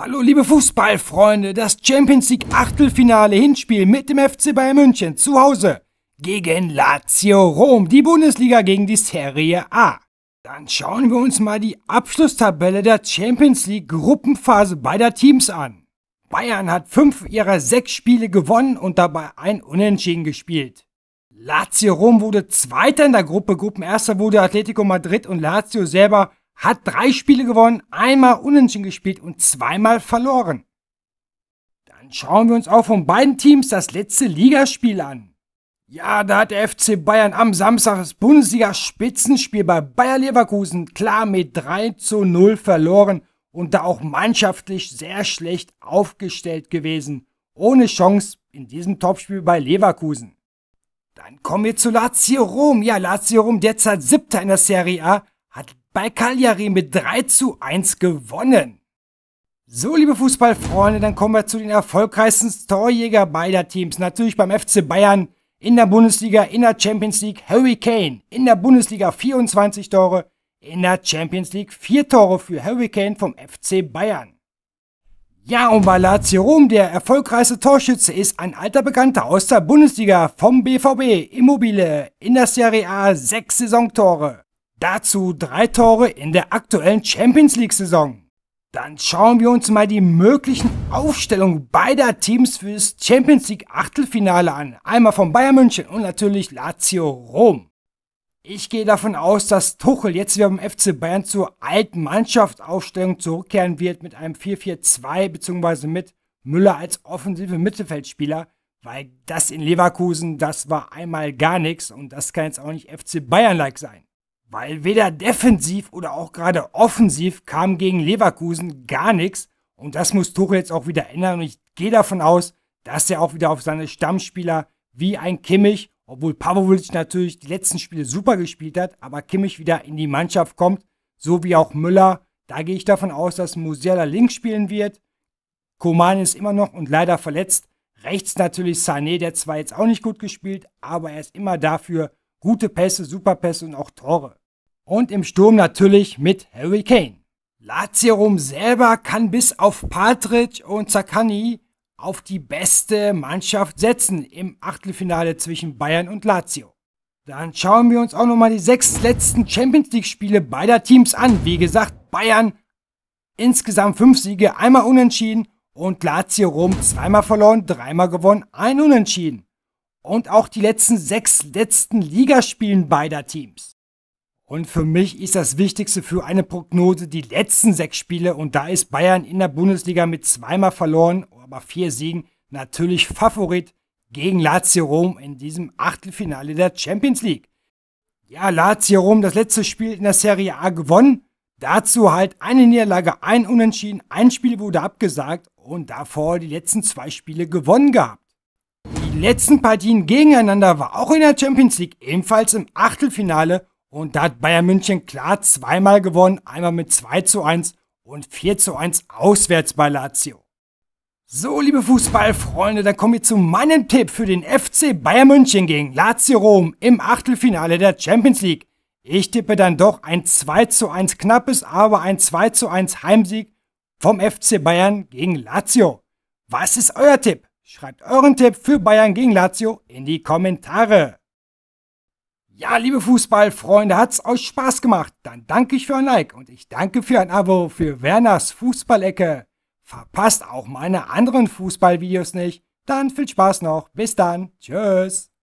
Hallo liebe Fußballfreunde, das Champions League Achtelfinale Hinspiel mit dem FC Bayern München zu Hause gegen Lazio Rom, die Bundesliga gegen die Serie A. Dann schauen wir uns mal die Abschlusstabelle der Champions League Gruppenphase beider Teams an. Bayern hat 5 ihrer 6 Spiele gewonnen und dabei ein Unentschieden gespielt. Lazio Rom wurde Zweiter in der Gruppe, Gruppenerster wurde Atletico Madrid und Lazio selber hat 3 Spiele gewonnen, einmal unentschieden gespielt und 2-mal verloren. Dann schauen wir uns auch von beiden Teams das letzte Ligaspiel an. Ja, da hat der FC Bayern am Samstag das Bundesliga-Spitzenspiel bei Bayer Leverkusen klar mit 3:0 verloren und da auch mannschaftlich sehr schlecht aufgestellt gewesen. Ohne Chance in diesem Topspiel bei Leverkusen. Dann kommen wir zu Lazio Rom. Ja, Lazio Rom derzeit 7. in der Serie A, hat bei Cagliari mit 3:1 gewonnen. So, liebe Fußballfreunde, dann kommen wir zu den erfolgreichsten Torjäger beider Teams. Natürlich beim FC Bayern in der Bundesliga, in der Champions League Harry Kane. In der Bundesliga 24 Tore, in der Champions League 4 Tore für Harry Kane vom FC Bayern. Ja, und bei Lazio Rom, der erfolgreichste Torschütze ist ein alter Bekannter aus der Bundesliga vom BVB, Immobile, in der Serie A 6 Saisontore. Dazu 3 Tore in der aktuellen Champions League Saison. Dann schauen wir uns mal die möglichen Aufstellungen beider Teams für das Champions League Achtelfinale an. Einmal von Bayern München und natürlich Lazio Rom. Ich gehe davon aus, dass Tuchel jetzt wieder beim FC Bayern zur alten Mannschaftsaufstellung zurückkehren wird mit einem 4-4-2 bzw. mit Müller als offensive Mittelfeldspieler, weil das in Leverkusen, das war einmal gar nichts und das kann jetzt auch nicht FC Bayern-like sein. Weil weder defensiv oder auch gerade offensiv kam gegen Leverkusen gar nichts. Und das muss Tuchel jetzt auch wieder ändern. Und ich gehe davon aus, dass er auch wieder auf seine Stammspieler wie ein Kimmich, obwohl Pavlovic natürlich die letzten Spiele super gespielt hat, aber Kimmich wieder in die Mannschaft kommt, so wie auch Müller. Da gehe ich davon aus, dass Musiala links spielen wird. Coman ist immer noch und leider verletzt. Rechts natürlich Sané, der zwar jetzt auch nicht gut gespielt, aber er ist immer dafür gute Pässe, Superpässe und auch Tore. Und im Sturm natürlich mit Harry Kane. Lazio Rom selber kann bis auf Partridge und Zaccani auf die beste Mannschaft setzen im Achtelfinale zwischen Bayern und Lazio. Dann schauen wir uns auch nochmal die 6 letzten Champions League Spiele beider Teams an. Wie gesagt, Bayern insgesamt 5 Siege, einmal unentschieden und Lazio Rom 2-mal verloren, 3-mal gewonnen, 1 unentschieden. Und auch die letzten 6 Ligaspielen beider Teams. Und für mich ist das Wichtigste für eine Prognose die letzten 6 Spiele und da ist Bayern in der Bundesliga mit 2-mal verloren, aber 4 Siegen natürlich Favorit gegen Lazio Rom in diesem Achtelfinale der Champions League. Ja, Lazio Rom das letzte Spiel in der Serie A gewonnen, dazu halt eine Niederlage, ein Unentschieden, ein Spiel wurde abgesagt und davor die letzten 2 Spiele gewonnen gehabt. Die letzten Partien gegeneinander war auch in der Champions League, ebenfalls im Achtelfinale und da hat Bayern München klar 2-mal gewonnen, einmal mit 2:1 und 4:1 auswärts bei Lazio. So, liebe Fußballfreunde, dann kommen wir zu meinem Tipp für den FC Bayern München gegen Lazio Rom im Achtelfinale der Champions League. Ich tippe dann doch ein 2:1 knappes, aber ein 2:1 Heimsieg vom FC Bayern gegen Lazio. Was ist euer Tipp? Schreibt euren Tipp für Bayern gegen Lazio in die Kommentare. Ja, liebe Fußballfreunde, hat's euch Spaß gemacht? Dann danke ich für ein Like und ich danke für ein Abo für Werners Fußball-Ecke. Verpasst auch meine anderen Fußballvideos nicht. Dann viel Spaß noch. Bis dann. Tschüss.